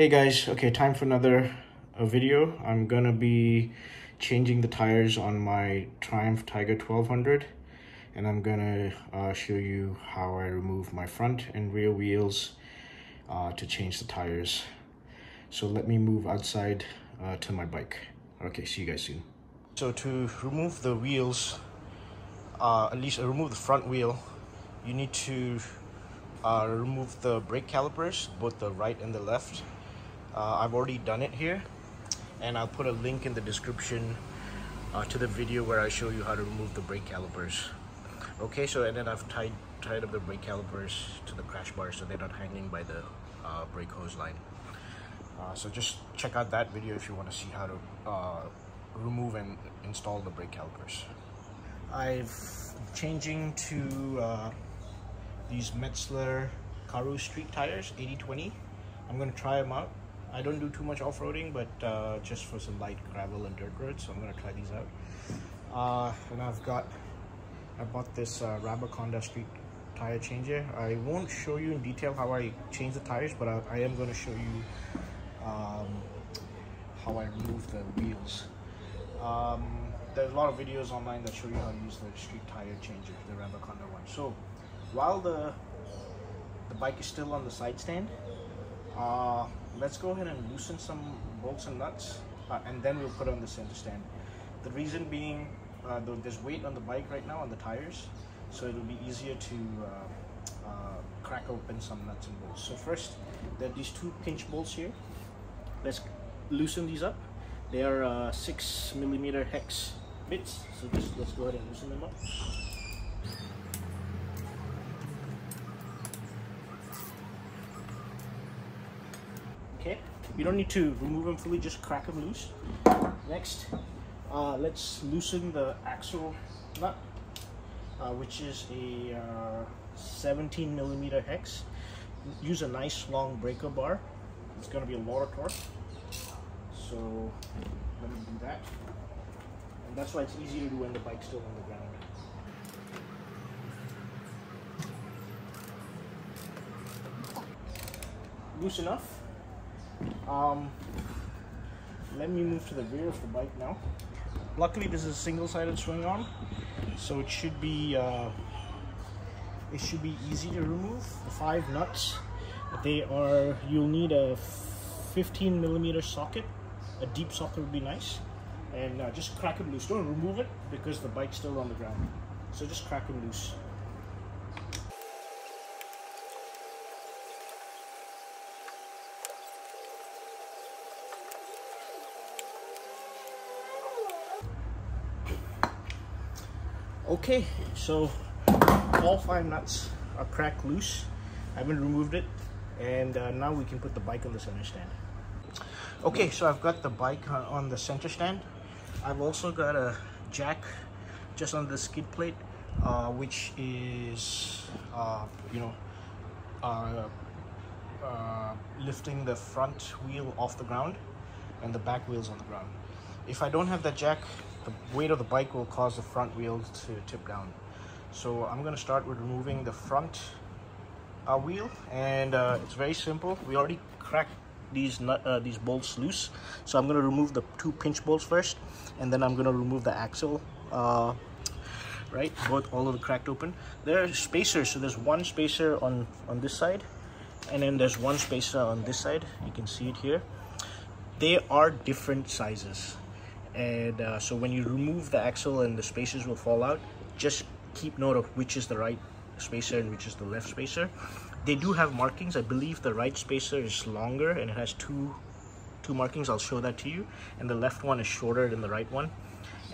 Hey guys, okay, time for another video. I'm gonna be changing the tires on my Triumph Tiger 1200, and I'm gonna show you how I remove my front and rear wheels to change the tires. So let me move outside to my bike. Okay, see you guys soon. So to remove the wheels, remove the front wheel, you need to remove the brake calipers, both the right and the left. I've already done it here, and I'll put a link in the description to the video where I show you how to remove the brake calipers. Okay, so and then I've tied up the brake calipers to the crash bar so they're not hanging by the brake hose line. So just check out that video if you want to see how to remove and install the brake calipers. I'm changing to these Metzeler Karoo Street tires, 80/20. I'm gonna try them out. I don't do too much off-roading, but just for some light gravel and dirt roads, so I'm gonna try these out. And I bought this Rabaconda Street Tire Changer. I won't show you in detail how I change the tires, but I am gonna show you how I remove the wheels. There's a lot of videos online that show you how to use the street tire changer, the Rabaconda one. So while the bike is still on the side stand, let's go ahead and loosen some bolts and nuts, and then we'll put on the center stand. The reason being, there's weight on the bike right now on the tires, so it'll be easier to crack open some nuts and bolts. So first, there are these two pinch bolts here. Let's loosen these up. They are 6mm hex bits, so just let's go ahead and loosen them up. Okay, you don't need to remove them fully, just crack them loose. Next, let's loosen the axle nut, which is a 17mm hex. Use a nice long breaker bar. It's going to be a lot of torque. So let me do that. And that's why it's easy to do when the bike's still on the ground. Loose enough. Let me move to the rear of the bike now. Luckily, this is a single-sided swing arm, so it should be easy to remove. The 5 nuts, you'll need a 15mm socket. A deep socket would be nice, and just crack it loose. Don't remove it because the bike's still on the ground, so just crack it loose. Okay, so all 5 nuts are cracked loose. I haven't removed it, and now we can put the bike on the center stand. Okay, so I've got the bike on the center stand. I've also got a jack just on the skid plate, which is lifting the front wheel off the ground and the back wheel's on the ground. If I don't have that jack, the weight of the bike will cause the front wheel to tip down. So I'm going to start with removing the front wheel, and it's very simple. We already cracked these bolts loose, so I'm going to remove the 2 pinch bolts first, and then I'm going to remove the axle, right, all of the cracked open. There are spacers, so there's 1 spacer on this side, and then there's 1 spacer on this side. You can see it here. They are different sizes. And so when you remove the axle and the spacers will fall out, just keep note of which is the right spacer and which is the left spacer. They do have markings. I believe the right spacer is longer and it has two markings. I'll show that to you. And the left one is shorter than the right one,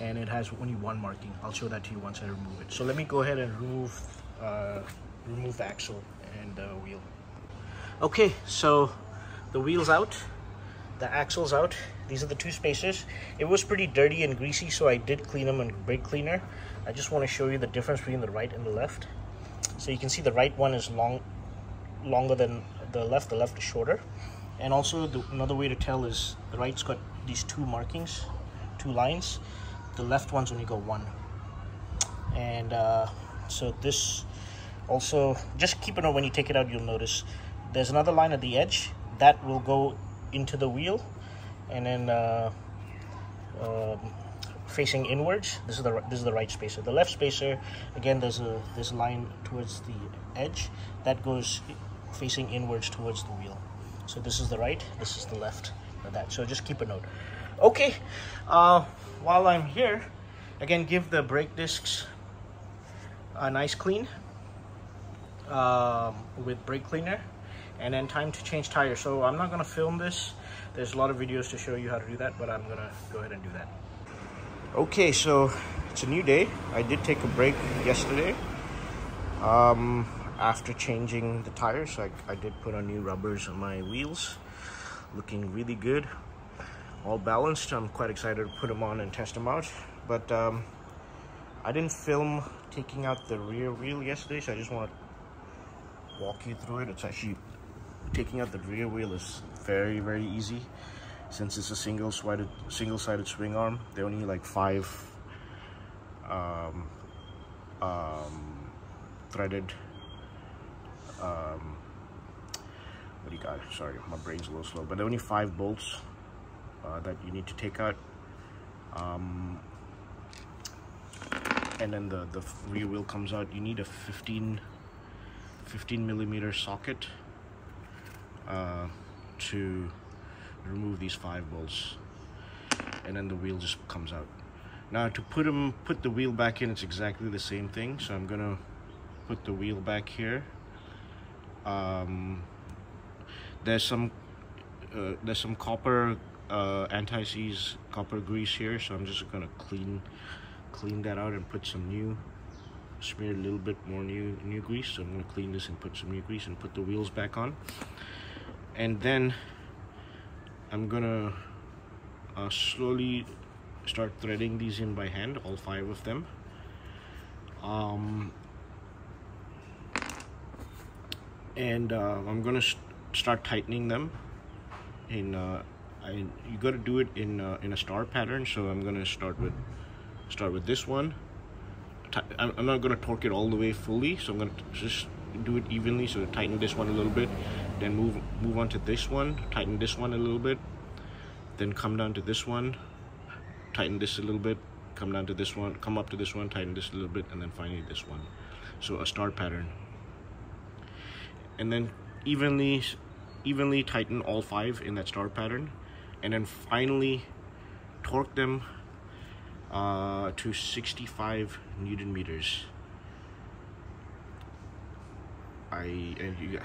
and it has only 1 marking. I'll show that to you once I remove it. So let me go ahead and remove the axle and the wheel. Okay, so the wheel's out, the axle's out. These are the 2 spacers. It was pretty dirty and greasy, so I did clean them in brake cleaner. I just want to show you the difference between the right and the left. So you can see the right one is longer than the left. The left is shorter. And also another way to tell is the right's got these 2 markings, 2 lines. The left one's only got 1. And so this also, just keep it on when you take it out, you'll notice there's another line at the edge that will go into the wheel, and then facing inwards. This is the right spacer. The left spacer, again, there's this line towards the edge that goes facing inwards towards the wheel. So this is the right, this is the left of that. So just keep a note. Okay, while I'm here, again, give the brake discs a nice clean with brake cleaner, and then time to change tires. So I'm not gonna film this. There's a lot of videos to show you how to do that, but I'm gonna go ahead and do that. Okay, so it's a new day. I did take a break yesterday after changing the tires. I did put on new rubbers on my wheels, looking really good, all balanced. I'm quite excited to put them on and test them out, but I didn't film taking out the rear wheel yesterday, so I just want to walk you through it. It's actually, taking out the rear wheel is very, very easy. Since it's a single-sided swing arm, they only need like 5 threaded, what do you got? Sorry, my brain's a little slow, but there are only 5 bolts that you need to take out, and then the rear wheel comes out. You need a 15 millimeter socket to remove these 5 bolts, and then the wheel just comes out. Now to put the wheel back in, it's exactly the same thing. So I'm gonna put the wheel back here. There's some copper anti-seize copper grease here, so I'm just gonna clean that out and put some new, smear a little bit more new grease. So I'm gonna clean this and put some new grease and put the wheels back on, and then I'm gonna slowly start threading these in by hand, all 5 of them. I'm gonna start tightening them. You gotta do it in a star pattern. So I'm gonna start with this one. I'm not gonna torque it all the way fully, so I'm gonna just do it evenly. So tighten this one a little bit, then move on to this one, tighten this one a little bit, then come down to this one, tighten this a little bit, come down to this one, come up to this one, tighten this a little bit, and then finally this one. So a star pattern, and then evenly tighten all 5 in that star pattern, and then finally torque them to 65 Newton meters.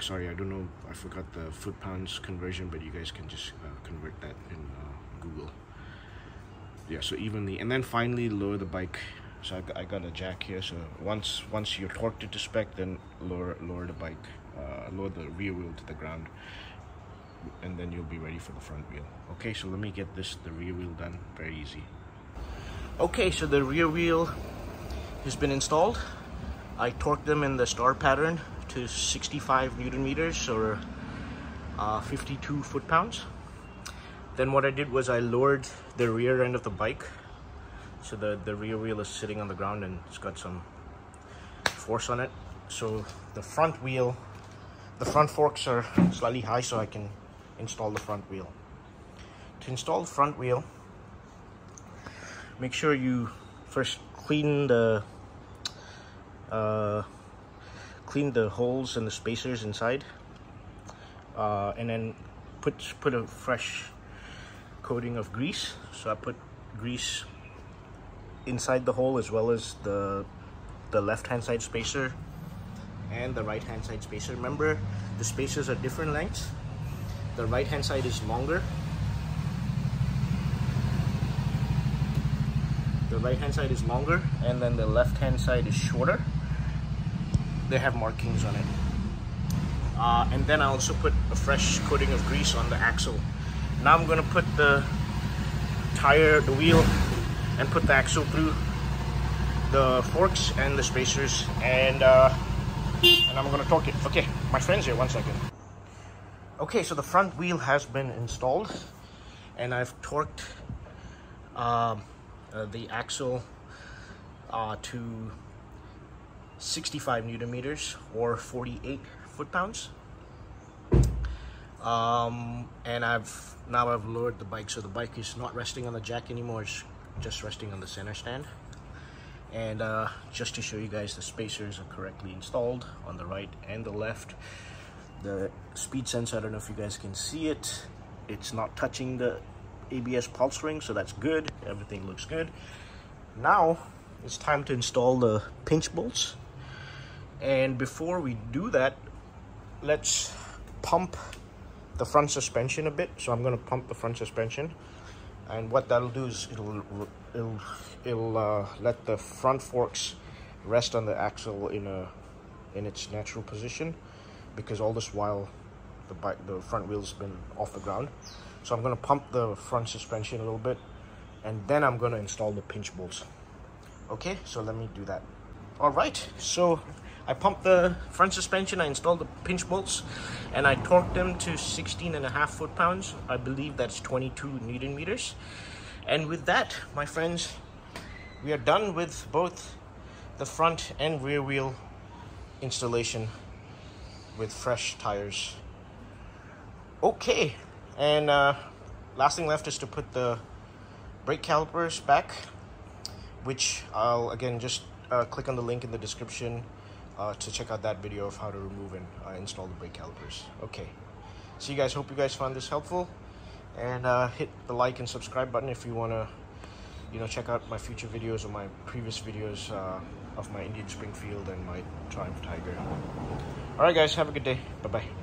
Sorry, I don't know, I forgot the foot-pounds conversion, but you guys can just convert that in Google. Yeah, so evenly, and then finally lower the bike. So I got a jack here, so once you're torqued it to spec, then lower the bike, lower the rear wheel to the ground, and then you'll be ready for the front wheel. Okay, so let me get the rear wheel done, very easy. Okay, so the rear wheel has been installed. I torqued them in the star pattern to 65 Newton meters or 52 foot-pounds. Then what I did was I lowered the rear end of the bike. So the rear wheel is sitting on the ground and it's got some force on it. So the front forks are slightly high, so I can install the front wheel. To install the front wheel, make sure you first clean the holes and the spacers inside, and then put a fresh coating of grease. So I put grease inside the hole as well as the left-hand side spacer and the right-hand side spacer. Remember, the spacers are different lengths. The right-hand side is longer. The right-hand side is longer, and then the left-hand side is shorter. They have markings on it, and then I also put a fresh coating of grease on the axle. Now I'm gonna put the wheel and put the axle through the forks and the spacers, and I'm gonna torque it. Okay, my friend's here, one second. Okay, so the front wheel has been installed, and I've torqued the axle to 65 Newton meters or 48 foot-pounds. And I've lowered the bike, so the bike is not resting on the jack anymore, it's just resting on the center stand. And just to show you guys, the spacers are correctly installed on the right and the left. The speed sensor, I don't know if you guys can see it, it's not touching the ABS pulse ring, so that's good. Everything looks good. Now it's time to install the pinch bolts, and before we do that, let's pump the front suspension a bit. So I'm going to pump the front suspension, and what that'll do is it'll let the front forks rest on the axle in its natural position, because all this while the front wheel's been off the ground. So I'm going to pump the front suspension a little bit, and then I'm going to install the pinch bolts. Okay, so let me do that. All right, so I pumped the front suspension, I installed the pinch bolts, and I torqued them to 16.5 foot-pounds. I believe that's 22 Newton meters. And with that, my friends, we are done with both the front and rear wheel installation with fresh tires. Okay, and last thing left is to put the brake calipers back, which I'll again just click on the link in the description to check out that video of how to remove and install the brake calipers. Okay, so you guys, hope you guys found this helpful, and hit the like and subscribe button if you want to, you know, check out my future videos or my previous videos of my Indian Springfield and my Triumph Tiger. All right guys, have a good day. Bye bye.